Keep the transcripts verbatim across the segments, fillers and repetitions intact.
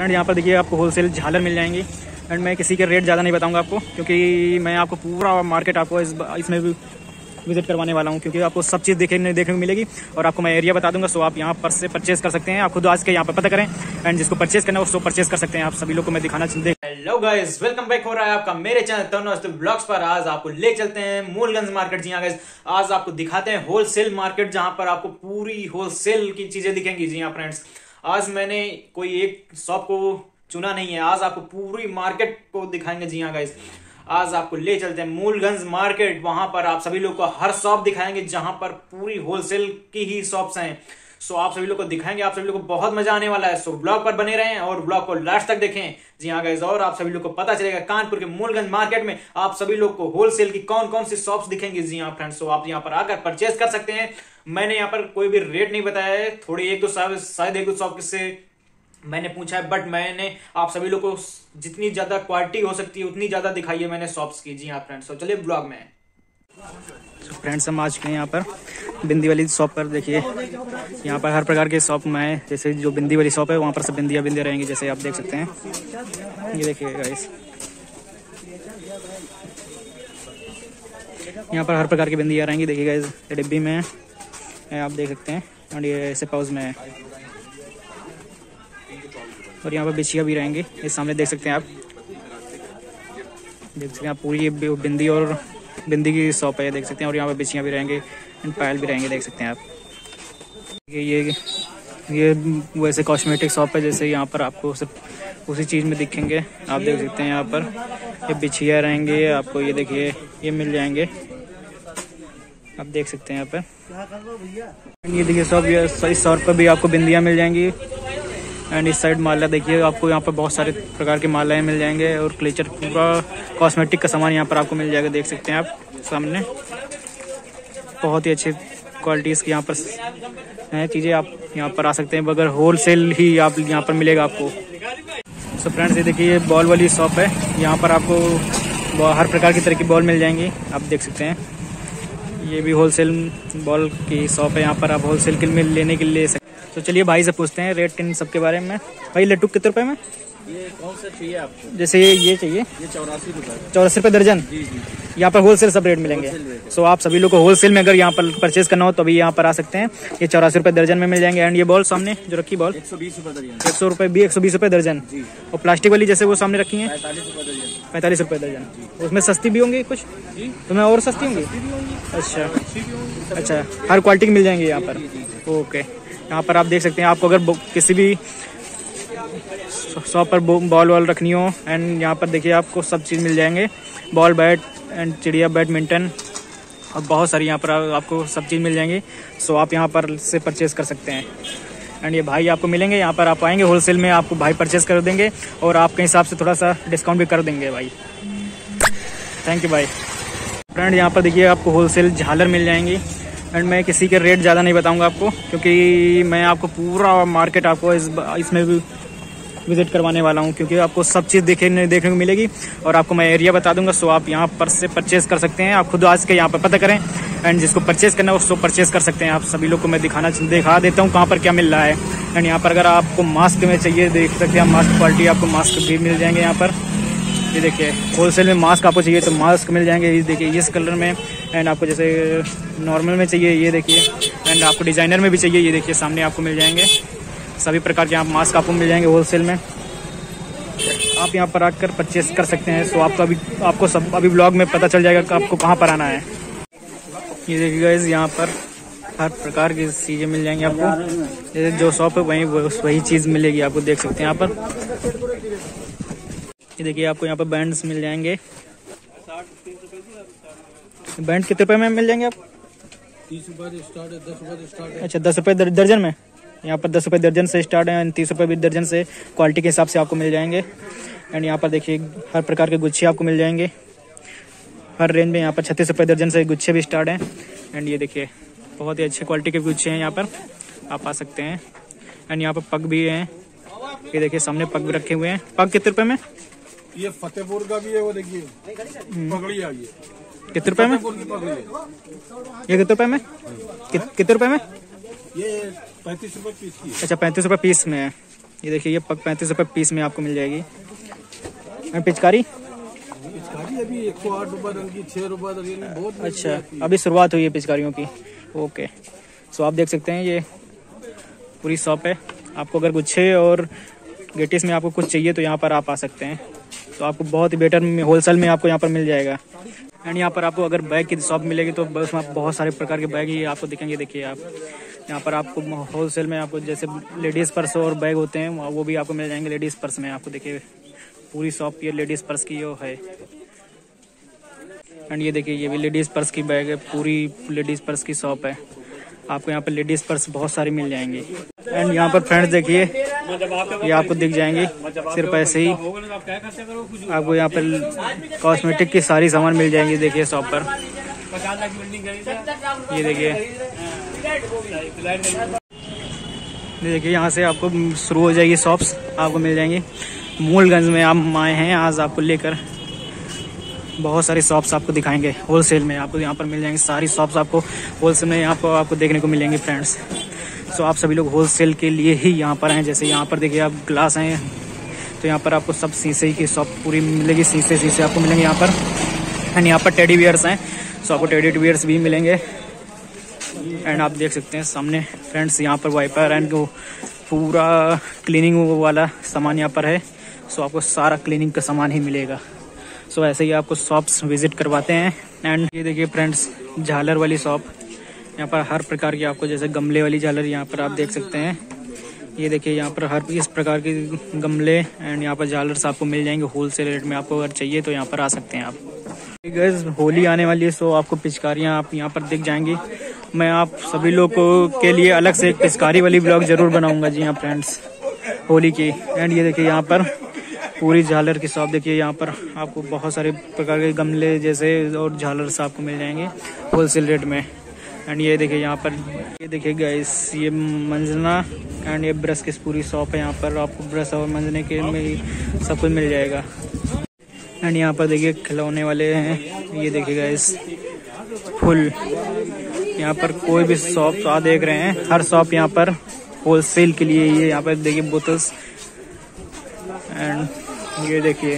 Friend यहाँ पर देखिए आपको होलसेल झालर मिल जाएंगी। एंड मैं किसी के रेट ज़्यादा नहीं बताऊँगा आपको, क्योंकि मैं आपको पूरा मार्केट आपको इस इसमें भी विजिट करवाने वाला हूँ, क्योंकि आपको सब चीज़ देखने देखने को मिलेगी और आपको मैं एरिया बता दूंगा। सो आप यहाँ पर से परचेस कर सकते हैं, आप खुद आज के यहाँ पर पता करें एंड जिसको परचेस करना हो सो परचेस कर सकते हैं। आप सभी लोग को मैं दिखाना चाहते। हेलो गाइस, वेलकम बैक हो रहा है आपका मेरे चैनल तरुणास्तु ब्लॉग्स पर। आज आपको ले चलते हैं मूलगंज मार्केट। जी हाँ गाइस, आज आपको दिखाते हैं होलसेल मार्केट, जहाँ पर आपको पूरी होलसेल की चीजें दिखेंगी। जी हाँ फ्रेंड्स, आज मैंने कोई एक शॉप को चुना नहीं है, आज आपको पूरी मार्केट को दिखाएंगे। जी हाँ गाइस, आज आपको ले चलते हैं मूलगंज मार्केट। वहां पर आप सभी लोग को हर शॉप दिखाएंगे, जहां पर पूरी होलसेल की ही शॉप्स हैं। सो आप सभी लोग को दिखाएंगे, आप सभी लोग को बहुत मजा आने वाला है। सो ब्लॉग पर बने रहें और ब्लॉग को लास्ट तक देखें। जी हाँ गाइस, और आप सभी लोग को पता चलेगा कानपुर के मूलगंज मार्केट में आप सभी लोग को होलसेल की कौन कौन सी शॉप्स दिखेंगी। जी हाँ फ्रेंड्स, सो आप यहाँ पर आकर परचेस कर सकते हैं। मैंने यहाँ पर कोई भी रेट नहीं बताया है, थोड़ी एक दो शायद एक दो शॉप से मैंने पूछा है, बट मैंने आप सभी लोगों को जितनी ज्यादा क्वालिटी हो सकती है उतनी ज्यादा दिखाई है मैंने शॉप्स की। जी हाँ फ्रेंड्स, तो चलिए ब्लॉग में। फ्रेंड्स हम आज के यहाँ पर बिंदी वाली शॉप पर देखिए, यहाँ पर हर प्रकार के शॉप में, जैसे जो बिंदी वाली शॉप है वहाँ पर सब बिंदिया बिंदिया रहेंगे, जैसे आप देख सकते हैं। ये देखिए गाइस, यहाँ पर हर प्रकार की बिंदिया रहेंगी। देखिए गाइस, डिब्बी में आप देख सकते हैं और ये ऐसे पाउच में है, और यहाँ पर बिछिया भी रहेंगी। ये सामने देख सकते हैं आप, देख सकते हैं आप पूरी ये बिंदी और बिंदी की शॉप है, देख सकते हैं। और यहाँ पर बिछिया भी रहेंगे एंड पायल भी रहेंगे, देख सकते हैं आप। ये ये वैसे कॉस्मेटिक शॉप है, जैसे यहाँ पर आपको सिर्फ उसी चीज़ में दिखेंगे। आप देख सकते हैं यहाँ पर ये बिछिया रहेंगे, आपको ये देखिए ये मिल जाएंगे, आप देख सकते हैं यहाँ पर। ये देखिए शॉप, इस शॉप पर भी आपको बिंदियाँ मिल जाएंगी। एंड इस साइड माला देखिए, आपको यहाँ पर बहुत सारे प्रकार के मालाएं मिल जाएंगे और क्लेचर पूरा कॉस्मेटिक का सामान यहाँ पर आपको मिल जाएगा, देख सकते हैं आप सामने। बहुत ही अच्छी क्वालिटीज़ की यहाँ पर हैं चीज़ें, आप यहाँ पर आ सकते हैं, बगैर होलसेल ही आप यहाँ पर मिलेगा आपको। सो फ्रेंड्स, ये देखिए बॉल वाली शॉप है, यहाँ पर आपको हर प्रकार की तरह की बॉल मिल जाएंगी, आप देख सकते हैं। ये भी होलसेल बॉल की शॉप है, यहाँ पर आप होलसेल के लिए लेने के लिए। तो चलिए भाई से पूछते हैं रेट इन सब के बारे में। भाई लड्डू कितने रुपए में, ये कौन सा चाहिए आपको? जैसे ये ये चाहिए, ये चौरासी रुपये चौरासी रुपये दर्जन। जी जी, यहाँ पर होलसेल सब रेट मिलेंगे। सो आप सभी लोग को होलसेल में अगर यहाँ पर परचेस करना हो तो भी यहाँ पर आ सकते हैं। ये चौरासी रुपये दर्जन में मिल जाएंगे। एंड ये बॉल सामने जो रखी बॉल एक सौ बीस रुपये दर्जन, एक सौ रुपये भी एक सौ बीस रुपये दर्जन। और प्लास्टिक वाली जैसे वो सामने रखी है पैंतालीस रुपये दर्जन। उसमें सस्ती भी होंगी कुछ, उसमें और सस्ती होंगी। अच्छा अच्छा, हर क्वालिटी की मिल जाएंगी यहाँ पर। ओके, यहाँ पर आप देख सकते हैं, आपको अगर किसी भी शॉप पर बॉल वॉल रखनी हो एंड यहाँ पर देखिए आपको सब चीज़ मिल जाएंगे, बॉल बैट एंड चिड़िया बैडमिंटन और बहुत सारी यहाँ पर आपको सब चीज़ मिल जाएंगी। सो आप यहाँ पर से परचेस कर सकते हैं। एंड ये भाई आपको मिलेंगे, यहाँ पर आप आएंगे होलसेल में, आपको भाई परचेस कर देंगे और आपके हिसाब से थोड़ा सा डिस्काउंट भी कर देंगे भाई। थैंक यू भाई। फ्रेंड यहाँ पर देखिए आपको होलसेल झालर मिल जाएंगी। एंड मैं किसी के रेट ज़्यादा नहीं बताऊंगा आपको, क्योंकि मैं आपको पूरा मार्केट आपको इस इसमें भी विज़िट करवाने वाला हूं, क्योंकि आपको सब चीज़ देखने देखने को मिलेगी और आपको मैं एरिया बता दूंगा। सो आप यहां पर से परचेस कर सकते हैं, आप खुद आज के यहां पर पता करें एंड जिसको परचेस करना हो सो परचेस कर सकते हैं। आप सभी लोग को मैं दिखाना दिखा देता हूँ कहाँ पर क्या मिल रहा है। एंड यहाँ पर अगर आपको मास्क में चाहिए, देख सकते हैं मास्क क्वालिटी, आपको मास्क भी मिल जाएंगे यहाँ पर। ये देखिए होलसेल में मास्क आपको चाहिए तो मास्क मिल जाएंगे, ये देखिए इस कलर में। एंड आपको जैसे नॉर्मल में चाहिए ये देखिए, एंड आपको डिज़ाइनर में भी चाहिए ये देखिए सामने आपको मिल जाएंगे। सभी प्रकार के आप मास्क आपको मिल जाएंगे होलसेल में, आप यहाँ पर आकर परचेस कर सकते हैं। सो आपको अभी आपको सब अभी ब्लॉग में पता चल जाएगा कि आपको कहाँ पर आना है। ये देखिए गाइस, यहाँ पर हर प्रकार की चीज़ें मिल जाएंगी आपको, जैसे जो शॉप है वहीं वही चीज़ मिलेगी आपको, देख सकते हैं यहाँ पर। ये देखिए आपको यहाँ पर बैंड्स मिल जाएंगे। बैंड कितने रुपए में मिल जाएंगे आप? तीस रुपये से स्टार्ट है, दस रुपये से स्टार्ट है। अच्छा, दस रुपये दर्जन में, यहाँ पर दस रुपये दर्जन से स्टार्ट है, तीस रुपये भी दर्जन से क्वालिटी के हिसाब से आपको मिल जाएंगे। एंड यहाँ पर देखिए हर प्रकार के गुच्छे आपको मिल जाएंगे, हर रेंज में। यहाँ पर छत्तीस रुपये दर्जन से गुच्छे भी स्टार्ट हैं। एंड ये देखिए बहुत ही अच्छे क्वालिटी के गुच्छे हैं, यहाँ पर आप आ सकते हैं। एंड यहाँ पर पग भी हैं, ये देखिए सामने पग भी रखे हुए हैं। पग कितने रुपये में? ये फतेहपुर का भी है, वो देखिए पगड़ी आ गई। कितने रुपए में ये? कितने रुपए में कितने रुपए में ये? पैंतीस रुपए पीस की। अच्छा, पैंतीस रुपए पीस में है। ये देखिए, ये पक पैंतीस रुपये पीस में आपको मिल जाएगी। पिचकारी पिचकारी अभी एक सौ आठ रुपये छः रुपये बहुत। अच्छा, अभी शुरुआत हुई है पिचकारियों की। ओके, सो आप देख सकते हैं ये पूरी शॉप है। आपको अगर गुच्छे और गेटिस में आपको कुछ चाहिए तो यहाँ पर आप आ सकते हैं, तो आपको बहुत ही बेटर में होलसेल में आपको यहाँ पर मिल जाएगा। एंड यहाँ पर आपको अगर बैग की शॉप मिलेगी तो उसमें आप बहुत सारे प्रकार के बैग ही आपको दिखेंगे। देखिए आप यहाँ पर आपको होलसेल में आपको जैसे लेडीज़ पर्स और बैग होते हैं वो भी आपको मिल जाएंगे। लेडीज़ पर्स में आपको देखिए पूरी शॉप ये लेडीज़ पर्स की वो है। एंड ये देखिए ये भी लेडीज़ पर्स की बैग है, पूरी लेडीज़ पर्स की शॉप है। आपको यहाँ पर लेडीज़ पर्स बहुत सारी मिल जाएंगी। एंड यहाँ पर फ्रेंड्स देखिए ये आपको दिख जाएंगी सिर्फ ऐसे ही। आपको यहाँ पर कॉस्मेटिक की सारी सामान मिल जाएंगी। देखिए शॉप पर ये देखिए देखिए यहाँ से आपको शुरू हो जाएगी शॉप्स, आपको मिल जाएंगी। मूलगंज में आप आए हैं आज, आपको लेकर बहुत सारी शॉप्स आपको दिखाएंगे। होलसेल में आपको यहाँ पर मिल जाएंगी सारी शॉप्स, आपको होलसेल में यहाँ पर आपको देखने को मिलेंगी फ्रेंड्स। सो आप सभी लोग होलसेल के लिए ही यहाँ पर हैं। जैसे यहाँ पर देखिए आप ग्लास हैं, तो यहाँ पर आपको सब शीशे की शॉप पूरी मिलेगी, शीशे शीशे आपको मिलेंगे यहाँ पर। एंड यहाँ पर टेडी बियर्स हैं, सो आपको टेडी बियर्स भी मिलेंगे। एंड आप देख सकते हैं सामने फ्रेंड्स यहाँ पर वाइपर एंड पूरा क्लीनिंग वाला सामान यहाँ पर है। सो आपको सारा क्लीनिंग का सामान ही मिलेगा। सो so, ऐसे ही आपको शॉप्स विजिट करवाते हैं। एंड ये देखिए फ्रेंड्स झालर वाली शॉप, यहाँ पर हर प्रकार की आपको जैसे गमले वाली झालर यहाँ पर आप देख सकते हैं। ये देखिए यहाँ पर हर इस प्रकार की गमले एंड यहाँ पर झालर आपको मिल जाएंगे होलसेल रेट में। आपको अगर चाहिए तो यहाँ पर आ सकते हैं आप। गैस होली आने वाली है, सो आपको पिचकारियाँ आप यहाँ पर दिख जाएंगी। मैं आप सभी लोग के लिए अलग से एक पिचकारी वाली ब्लॉग ज़रूर बनाऊँगा। जी हाँ फ्रेंड्स, होली की। एंड ये देखिए यहाँ पर पूरी झालर की शॉप। देखिए यहाँ पर आपको बहुत सारे प्रकार के गमले जैसे और झालर आपको मिल जाएंगे होलसेल रेट में। एंड ये देखिए यहाँ पर ये देखिए गाइस ये मंजना एंड ये ब्रश की पूरी शॉप है। यहाँ पर आपको ब्रश और मंजने के में सब कुछ मिल जाएगा। एंड यहाँ पर देखिए खिलौने वाले हैं। ये देखिए गाइस फुल, यहाँ पर कोई भी शॉप तो आप देख रहे हैं, हर शॉप यहाँ पर होलसेल के लिए ये। यहाँ पर देखिए बोतल्स एंड ये देखिए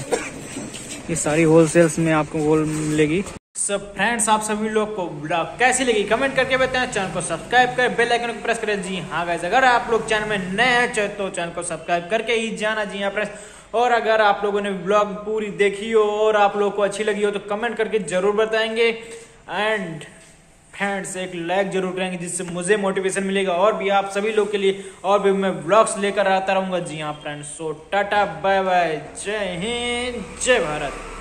ये सारी होलसेल्स में आपको होल मिलेगी। सब so फ्रेंड्स आप सभी लोग को ब्लॉग कैसी लगी कमेंट करके बताएं। चैनल को सब्सक्राइब करें, बेल आइकन को प्रेस करें। जी हाँ गाइस, अगर आप लोग चैनल में नए हैं तो चैनल को सब्सक्राइब करके ही जाना। जी हाँ फ्रेंड्स, और अगर आप लोगों ने ब्लॉग पूरी देखी हो और आप लोग को अच्छी लगी हो तो कमेंट करके जरूर बताएंगे। एंड फ्रेंड्स एक लाइक जरूर करेंगे जिससे मुझे मोटिवेशन मिलेगा और भी आप सभी लोग के लिए और भी मैं ब्लॉग्स लेकर आता रहूंगा। जी हाँ friends, so tata bye bye, जय हिंद जय भारत।